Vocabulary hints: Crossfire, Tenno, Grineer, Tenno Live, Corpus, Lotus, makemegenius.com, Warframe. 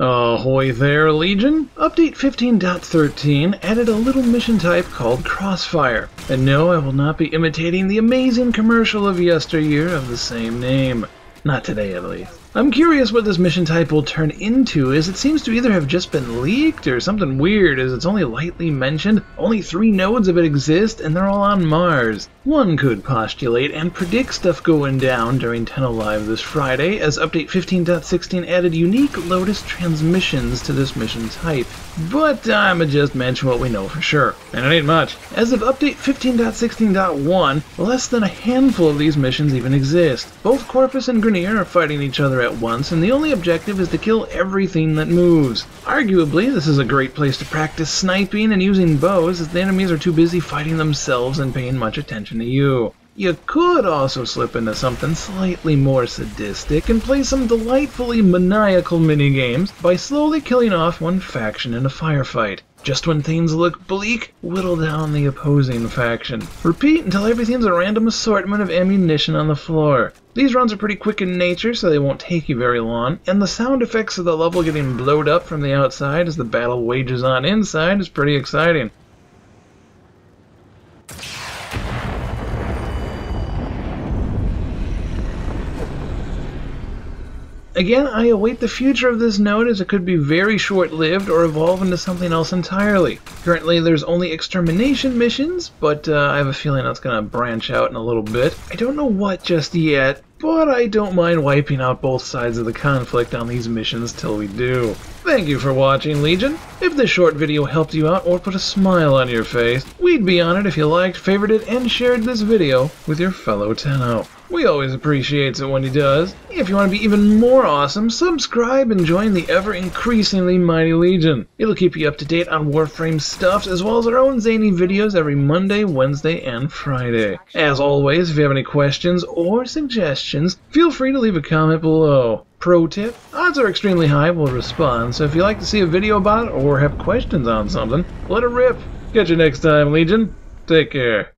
Ahoy there, Legion! Update 15.13 added a little mission type called Crossfire. And no, I will not be imitating the amazing commercial of yesteryear of the same name. Not today, at least. I'm curious what this mission type will turn into, as it seems to either have just been leaked or something weird, as it's only lightly mentioned. Only 3 nodes of it exist, and they're all on Mars. One could postulate and predict stuff going down during Tenno Live this Friday, as Update 15.16 added unique Lotus transmissions to this mission type. But I'ma just mention what we know for sure. And it ain't much. As of Update 15.16.1, less than a handful of these missions even exist. Both Corpus and Grineer are fighting each other at once, and the only objective is to kill everything that moves. Arguably, this is a great place to practice sniping and using bows, as the enemies are too busy fighting themselves and paying much attention to you. You could also slip into something slightly more sadistic and play some delightfully maniacal minigames by slowly killing off one faction in a firefight. Just when things look bleak, whittle down the opposing faction. Repeat until everything's a random assortment of ammunition on the floor. These runs are pretty quick in nature, so they won't take you very long, and the sound effects of the level getting blowed up from the outside as the battle wages on inside is pretty exciting. Again, I await the future of this node, as it could be very short-lived or evolve into something else entirely. Currently, there's only extermination missions, but I have a feeling that's going to branch out in a little bit. I don't know what just yet, but I don't mind wiping out both sides of the conflict on these missions till we do. Thank you for watching, Legion. If this short video helped you out or put a smile on your face, we'd be honored if you liked, favored it, and shared this video with your fellow Tenno. We always appreciate it when he does. If you want to be even more awesome, subscribe and join the ever-increasingly mighty Legion. It'll keep you up to date on Warframe stuff, as well as our own zany videos every Monday, Wednesday, and Friday. As always, if you have any questions or suggestions, feel free to leave a comment below. Pro tip, odds are extremely high we'll respond, so if you'd like to see a video about it or have questions on something, let it rip. Catch you next time, Legion. Take care.